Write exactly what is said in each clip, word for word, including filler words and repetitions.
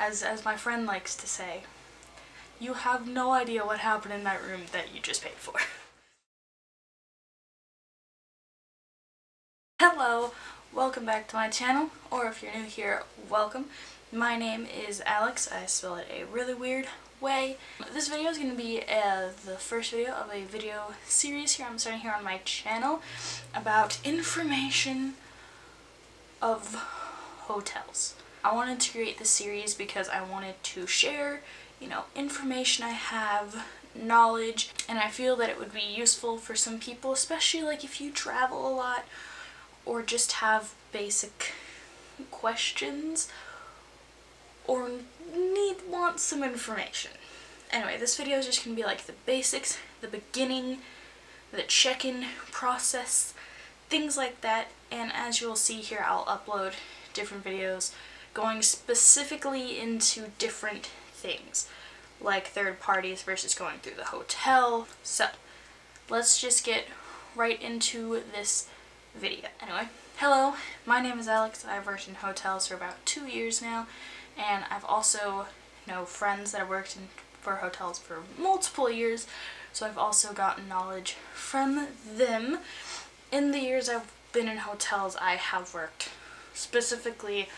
as as my friend likes to say, you have no idea what happened in that room that you just paid for. Hello, welcome back to my channel, or if you're new here, welcome. My name is Alex. I spell it a really weird way. This video is going to be uh, the first video of a video series here I'm starting here on my channel about information of hotels. I wanted to create this series because I wanted to share, you know, information I have, knowledge, and I feel that it would be useful for some people, especially like if you travel a lot or just have basic questions or need want some information. Anyway, this video is just gonna be like the basics, the beginning, the check-in process, things like that. And as you'll see here, I'll upload different videos going specifically into different things, like third parties versus going through the hotel. So let's just get right into this video. Anyway, hello, my name is Alex. I've worked in hotels for about two years now, and I've also know friends that have worked in for hotels for multiple years, so I've also gotten knowledge from them. In the years I've been in hotels, I have worked specifically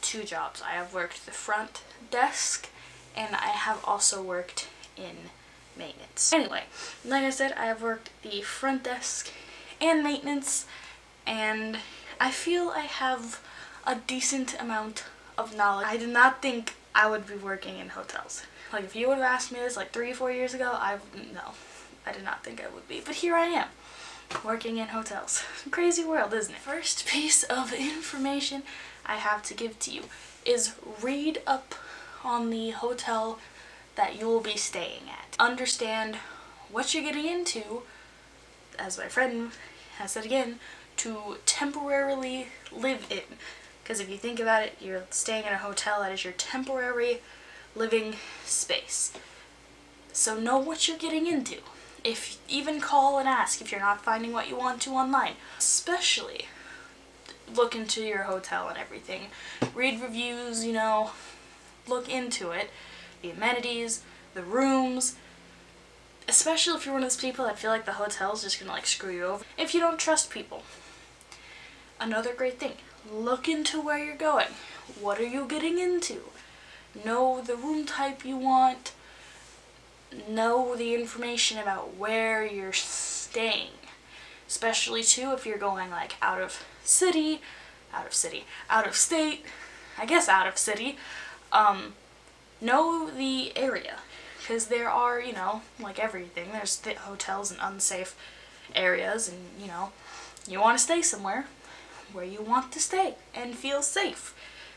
two jobs. I have worked the front desk, and I have also worked in maintenance. Anyway, like I said, I have worked the front desk and maintenance, and I feel I have a decent amount of knowledge. I did not think I would be working in hotels. Like, if you would have asked me this like three or four years ago, I no, I did not think I would be. But here I am, working in hotels. Crazy world, isn't it? First piece of information I have to give to you is read up on the hotel that you will be staying at. Understand what you're getting into, as my friend has said again, to temporarily live in. Because if you think about it, you're staying in a hotel that is your temporary living space. So know what you're getting into. If even call and ask if you're not finding what you want to online. Especially look into your hotel and everything. Read reviews, you know, look into it. The amenities, the rooms. Especially if you're one of those people that feel like the hotel's just gonna like screw you over. If you don't trust people. Another great thing, look into where you're going. What are you getting into? Know the room type you want. Know the information about where you're staying. Especially too if you're going like out of city, out of city, out of state, I guess out of city. Um, know the area. Because there are, you know, like everything, there's th hotels and unsafe areas, and, you know, you want to stay somewhere where you want to stay and feel safe,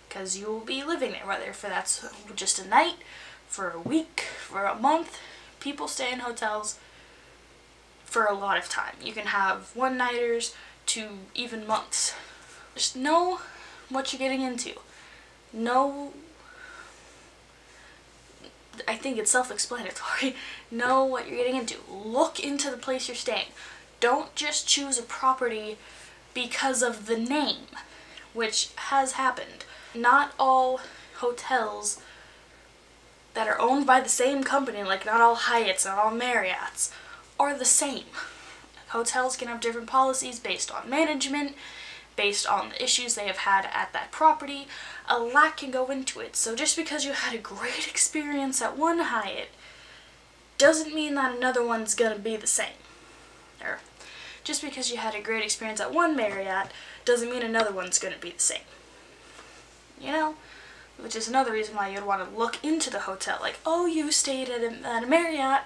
because you will be living there, whether for that's just a night, for a week, for a month. People stay in hotels for a lot of time. You can have one-nighters to even months. Just know what you're getting into. Know, I think it's self-explanatory. Know what you're getting into. Look into the place you're staying. Don't just choose a property because of the name, which has happened. Not all hotels that are owned by the same company, like not all Hyatts, not all Marriotts, are the same. Hotels can have different policies based on management, based on the issues they have had at that property. A lot can go into it. So just because you had a great experience at one Hyatt doesn't mean that another one's gonna be the same. Or just because you had a great experience at one Marriott doesn't mean another one's gonna be the same. You know? Which is another reason why you'd want to look into the hotel. Like, oh, you stayed at a, at a Marriott.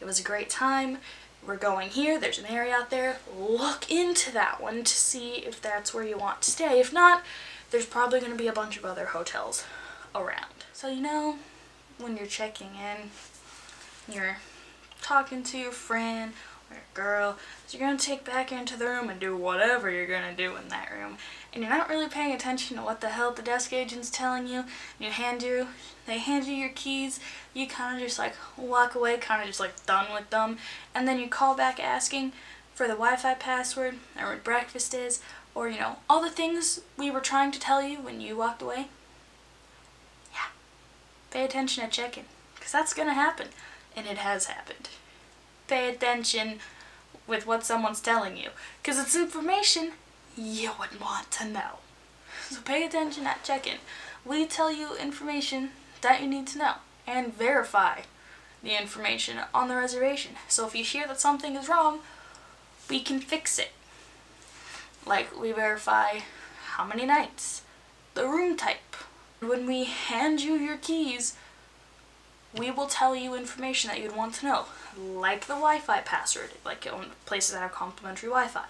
It was a great time. We're going here. There's an Marriott there. Look into that one to see if that's where you want to stay. If not, there's probably going to be a bunch of other hotels around. So, you know, when you're checking in, you're talking to your friend or your girl, so you're going to take back into the room and do whatever you're going to do in that room. And you're not really paying attention to what the hell the desk agent's telling you. You hand you, they hand you your keys. You kind of just like walk away, kind of just like done with them. And then you call back asking for the Wi-Fi password or where breakfast is, or, you know, all the things we were trying to tell you when you walked away. Yeah, Pay attention at check-in, because that's going to happen, and it has happened. Pay attention with what someone's telling you, because it's information you would want to know. So pay attention at check-in. We tell you information that you need to know, and verify the information on the reservation. So if you hear that something is wrong, we can fix it. Like, we verify how many nights, the room type. When we hand you your keys, we will tell you information that you'd want to know, like the Wi-Fi password, like on places that have complimentary Wi-Fi,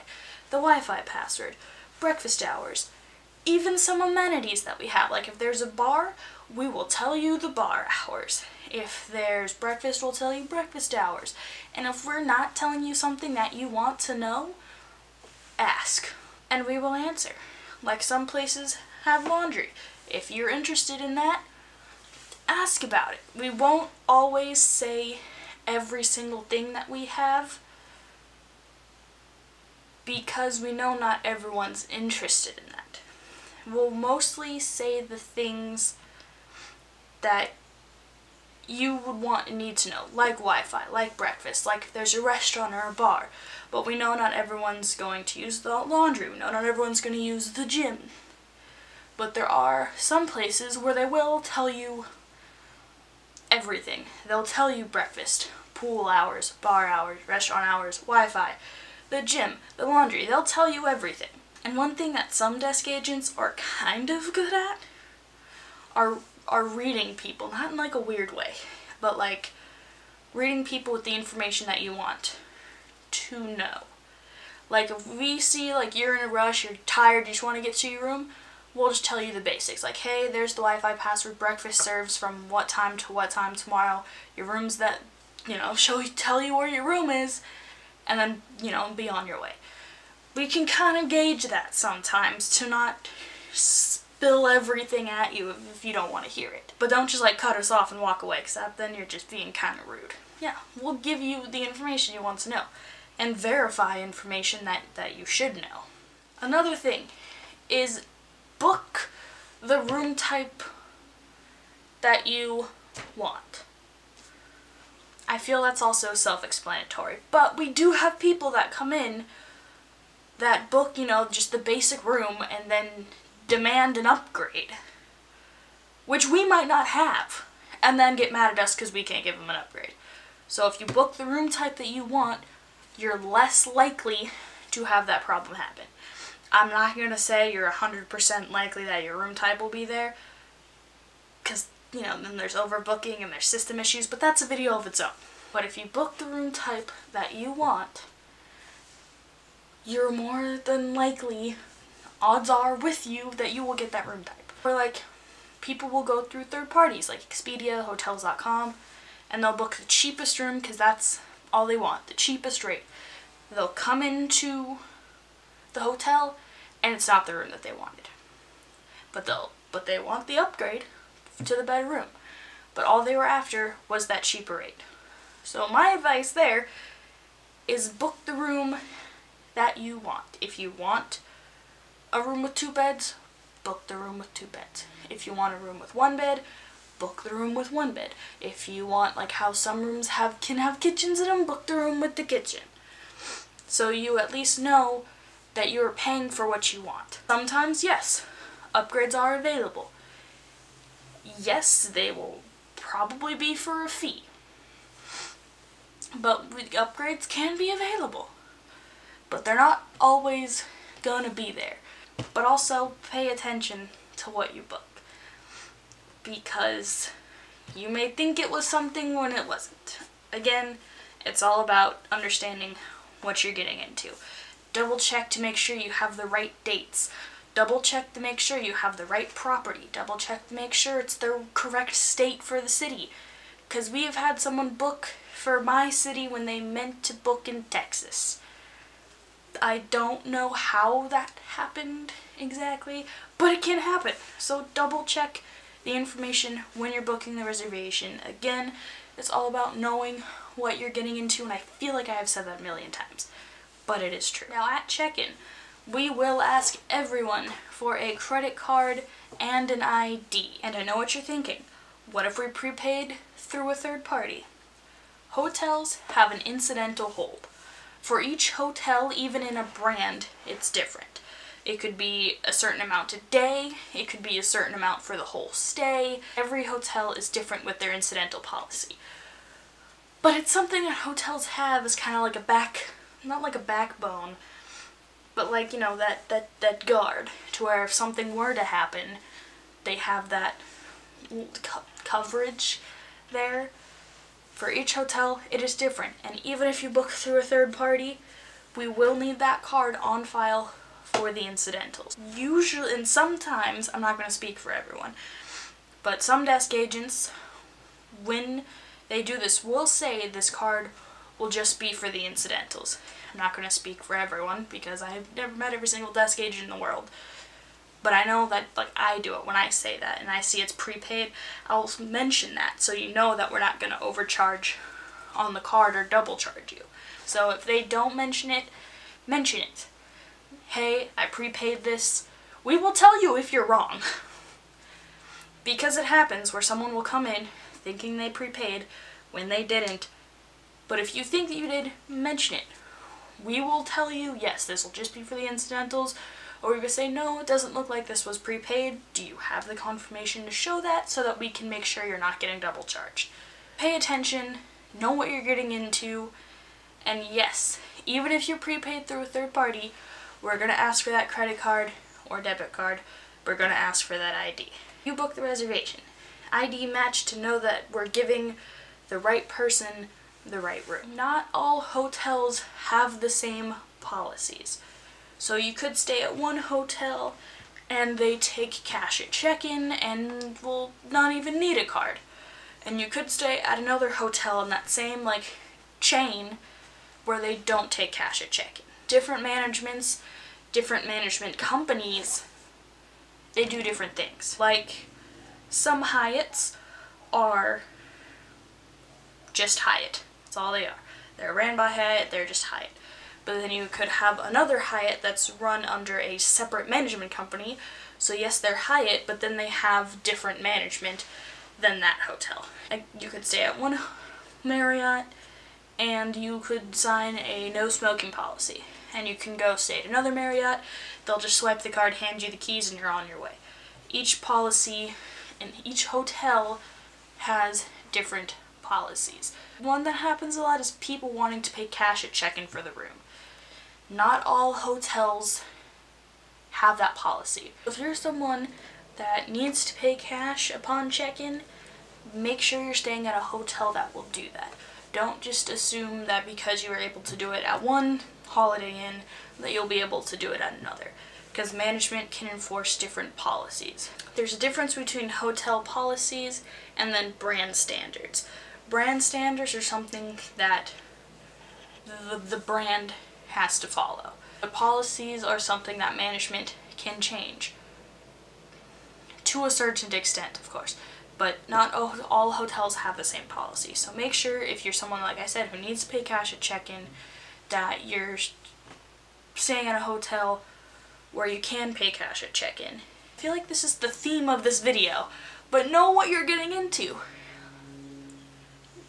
the Wi-Fi password, breakfast hours, even some amenities that we have. Like, if there's a bar, we will tell you the bar hours. If there's breakfast, we'll tell you breakfast hours. And if we're not telling you something that you want to know, ask, and we will answer. Like, some places have laundry. If you're interested in that, ask about it. We won't always say every single thing that we have, because we know not everyone's interested in that. We'll mostly say the things that you would want and need to know, like Wi-Fi, like breakfast, like if there's a restaurant or a bar. But we know not everyone's going to use the laundry. We know not everyone's going to use the gym. But there are some places where they will tell you everything. They'll tell you breakfast, pool hours, bar hours, restaurant hours, Wi-Fi, the gym, the laundry. They'll tell you everything. And one thing that some desk agents are kind of good at are are reading people, not in like a weird way, but like reading people with the information that you want to know. Like, if we see like you're in a rush, you're tired, you just want to get to your room, we'll just tell you the basics. Like, hey, there's the Wi-Fi password, breakfast serves from what time to what time tomorrow, your room's that, you know, show you, tell you where your room is, and then, you know, be on your way. We can kind of gauge that sometimes to not spill everything at you if you don't want to hear it. But don't just like cut us off and walk away, because then you're just being kind of rude. Yeah, we'll give you the information you want to know, and verify information that, that you should know. Another thing is, book the room type that you want. I feel that's also self-explanatory, but we do have people that come in that book, you know, just the basic room and then demand an upgrade, which we might not have, and then get mad at us because we can't give them an upgrade. So if you book the room type that you want, you're less likely to have that problem happen. I'm not going to say you're one hundred percent likely that your room type will be there, because, you know, then there's overbooking and there's system issues, but that's a video of its own. But if you book the room type that you want, you're more than likely, odds are with you, that you will get that room type. Or, like, people will go through third parties, like Expedia, Hotels dot com, and they'll book the cheapest room because that's all they want, the cheapest rate. They'll come into the hotel and it's not the room that they wanted, but they'll but they want the upgrade to the better room, but all they were after was that cheaper rate. So my advice there is, book the room that you want. If you want a room with two beds, book the room with two beds. If you want a room with one bed, book the room with one bed. If you want, like how some rooms have can have kitchens in them, book the room with the kitchen, so you at least know that you're paying for what you want. Sometimes, yes, upgrades are available. Yes, they will probably be for a fee, but upgrades can be available, but they're not always gonna be there. But also pay attention to what you book, because you may think it was something when it wasn't. Again, it's all about understanding what you're getting into. Double check to make sure you have the right dates. Double check to make sure you have the right property. Double check to make sure it's the correct state for the city. Because we have had someone book for my city when they meant to book in Texas. I don't know how that happened exactly, but it can happen. So double check the information when you're booking the reservation. Again, it's all about knowing what you're getting into, and I feel like I have said that a million times, but it is true. Now, at check-in, we will ask everyone for a credit card and an I D. And I know what you're thinking. What if we prepaid through a third party? Hotels have an incidental hold. For each hotel, even in a brand, it's different. It could be a certain amount a day, it could be a certain amount for the whole stay. Every hotel is different with their incidental policy. But it's something that hotels have as kind of like a back, not like a backbone, but like, you know, that, that, that guard to where if something were to happen, they have that co- coverage there. For each hotel, it is different, and even if you book through a third party, we will need that card on file for the incidentals. Usually, and sometimes, I'm not going to speak for everyone, but some desk agents, when they do this, will say this card will just be for the incidentals. I'm not going to speak for everyone because I've never met every single desk agent in the world. But I know that, like, I do it when I say that and I see it's prepaid, I'll mention that so you know that we're not going to overcharge on the card or double charge you. So if they don't mention it, mention it. Hey, I prepaid this. We will tell you if you're wrong. Because it happens where someone will come in thinking they prepaid when they didn't. But if you think that you did, mention it. We will tell you, yes, this will just be for the incidentals. Or we could say, no, it doesn't look like this was prepaid. Do you have the confirmation to show that so that we can make sure you're not getting double charged? Pay attention, know what you're getting into, and yes, even if you're prepaid through a third party, we're going to ask for that credit card or debit card. We're going to ask for that I D. You book the reservation. I D match to know that we're giving the right person the right room. Not all hotels have the same policies. So you could stay at one hotel and they take cash at check-in and will not even need a card. And you could stay at another hotel in that same like chain where they don't take cash at check-in. Different managements, different management companies, they do different things. Like some Hyatts are just Hyatt. That's all they are. They're ran by Hyatt, they're just Hyatt. But then you could have another Hyatt that's run under a separate management company. So yes, they're Hyatt, but then they have different management than that hotel. Like you could stay at one Marriott and you could sign a no smoking policy. And you can go stay at another Marriott, they'll just swipe the card, hand you the keys, and you're on your way. Each policy and each hotel has different policies. One that happens a lot is people wanting to pay cash at check-in for the room. Not all hotels have that policy. If you're someone that needs to pay cash upon check-in, make sure you're staying at a hotel that will do that. Don't just assume that because you were able to do it at one Holiday Inn that you'll be able to do it at another, because management can enforce different policies. There's a difference between hotel policies and then brand standards. Brand standards are something that the, the brand has to follow. The policies are something that management can change. To a certain extent, of course, but not all hotels have the same policy. So make sure if you're someone, like I said, who needs to pay cash at check-in, that you're staying at a hotel where you can pay cash at check-in. I feel like this is the theme of this video, but know what you're getting into.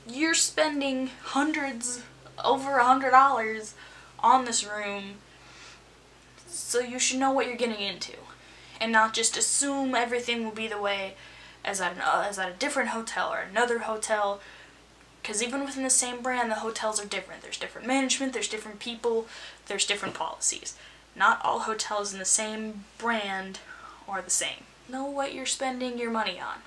You're spending hundreds, over a hundred dollars on this room, so you should know what you're getting into and not just assume everything will be the way as at, an, uh, as at a different hotel or another hotel, because even within the same brand the hotels are different. There's different management, there's different people, there's different policies. Not all hotels in the same brand are the same. Know what you're spending your money on.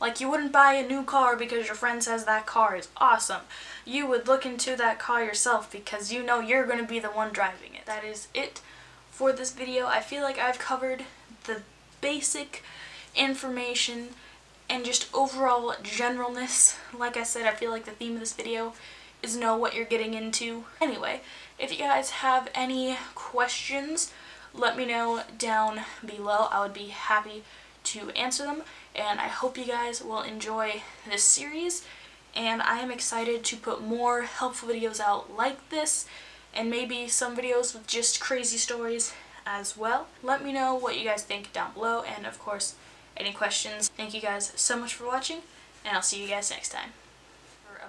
Like you wouldn't buy a new car because your friend says that car is awesome. You would look into that car yourself because you know you're going to be the one driving it. That is it for this video. I feel like I've covered the basic information and just overall generalness. Like I said, I feel like the theme of this video is know what you're getting into. Anyway, if you guys have any questions, let me know down below. I would be happy to answer them, and I hope you guys will enjoy this series, and I am excited to put more helpful videos out like this, and maybe some videos with just crazy stories as well. Let me know what you guys think down below, and of course any questions. Thank you guys so much for watching. and I'll see you guys next time.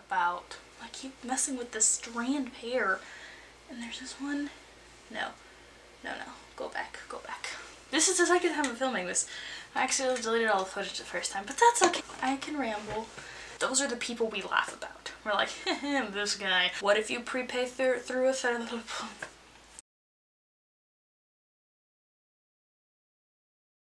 About, I keep messing with this strand pair, and there's this one. No, no, no, go back, go back. This is the second time I'm filming this. I actually deleted all the footage the first time, but that's okay. I can ramble. Those are the people we laugh about. We're like, this guy. What if you prepay through through a